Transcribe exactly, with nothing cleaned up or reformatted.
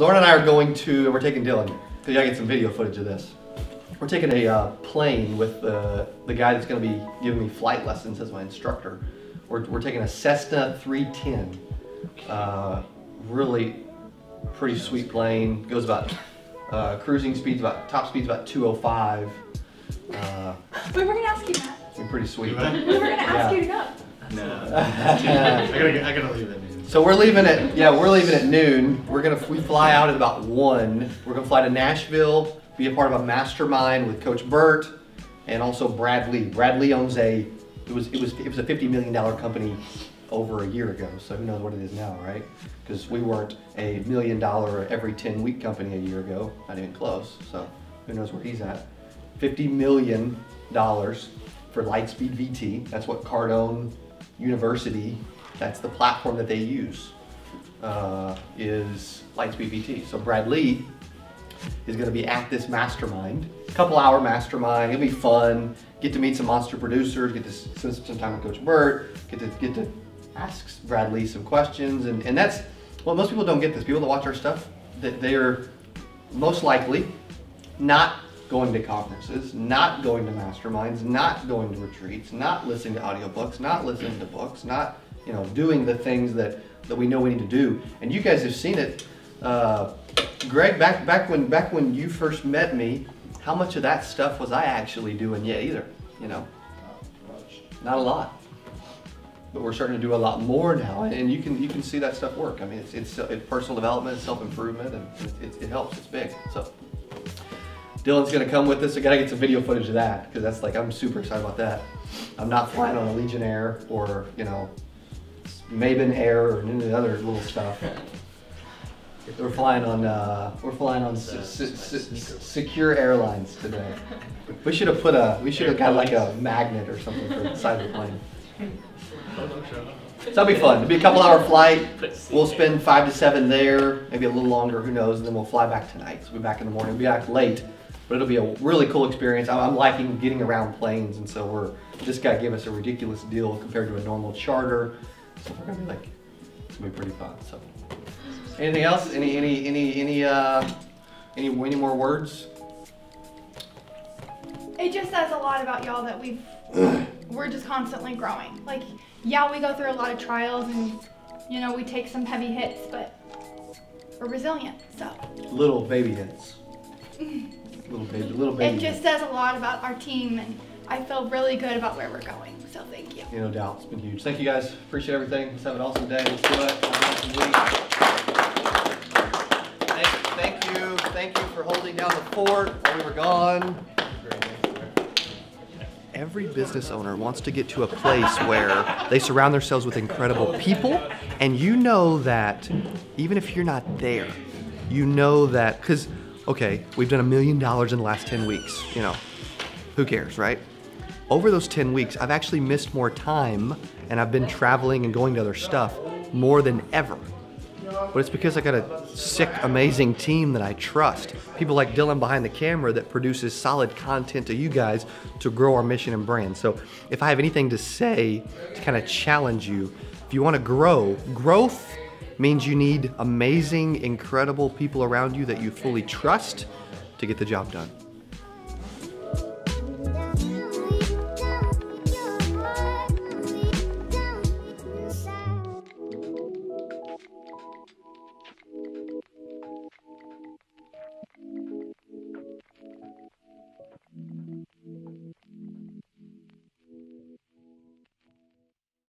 Lauren and I are going to, and we're taking Dylan, because you gotta get some video footage of this. We're taking a uh, plane with uh, the guy that's gonna be giving me flight lessons as my instructor. We're, we're taking a Cessna three ten, uh, really pretty sweet plane. Goes about, uh, cruising speed's about, top speed's about two oh five. Uh, we were gonna ask you that. It's pretty sweet. We were gonna ask yeah. you to go. No, I gotta, I gotta leave at noon. So we're leaving at, yeah, we're leaving at noon. We're gonna, we fly out at about one. We're gonna fly to Nashville, be a part of a mastermind with Coach Burt and also Bradley. Bradley owns a, it was, it was, it was a fifty million dollar company over a year ago. So who knows what it is now, right? Because we weren't a million dollar every ten week company a year ago, not even close. So who knows where he's at. fifty million dollars for Lightspeed V T. That's what Cardone University, that's the platform that they use, uh, is Lightspeed V T. So Bradley is gonna be at this mastermind, couple hour mastermind, it'll be fun, get to meet some monster producers, get to spend some time with Coach Burt, get to get to ask Bradley some questions, and, and that's, well, most people don't get this. People that watch our stuff, that they are most likely not going to conferences, not going to masterminds, not going to retreats, not listening to audiobooks, not listening to books, not, you know, doing the things that, that we know we need to do. And you guys have seen it. Uh, Greg, back back when back when you first met me, how much of that stuff was I actually doing yet either? You know, not a lot. But we're starting to do a lot more now, and you can you can see that stuff work. I mean, it's it's, it's personal development, self improvement, and it, it, it helps. It's big. So. Dylan's gonna come with us. I gotta get some video footage of that because that's like, I'm super excited about that. I'm not flying on a Legionnaire or, you know, Maven Air or any of the other little stuff. We're flying on uh, we're flying on se se se secure airlines today. We should have put a we should have got like a magnet or something for the side of the plane. So that'll be fun. It'll be a couple hour flight. We'll spend five to seven there, maybe a little longer, who knows? And then we'll fly back tonight. So we'll be back in the morning. We'll be back late. But it'll be a really cool experience. I'm liking getting around planes, and so we're, this guy gave us a ridiculous deal compared to a normal charter. So we're gonna be like, it's gonna be pretty fun. So, anything else? Any any any any uh any any more words? It just says a lot about y'all that we've we're just constantly growing. Like, yeah, we go through a lot of trials, and you know we take some heavy hits, but we're resilient. So little baby hits. Little baby, little baby. It just says a lot about our team, and I feel really good about where we're going, so thank you. Yeah, no doubt, it's been huge. Thank you guys, appreciate everything. Let's have an awesome day, let's do it. Thank, thank you, thank you for holding down the fort while we were gone. Every business owner wants to get to a place where they surround themselves with incredible people, and you know that even if you're not there, you know that, because okay, we've done a million dollars in the last ten weeks, you know, who cares, right? Over those ten weeks, I've actually missed more time, and I've been traveling and going to other stuff more than ever. But it's because I got a sick, amazing team that I trust. People like Dylan behind the camera that produces solid content to you guys to grow our mission and brand. So if I have anything to say to kind of challenge you, if you want to grow, growth means you need amazing, incredible people around you that you fully trust to get the job done.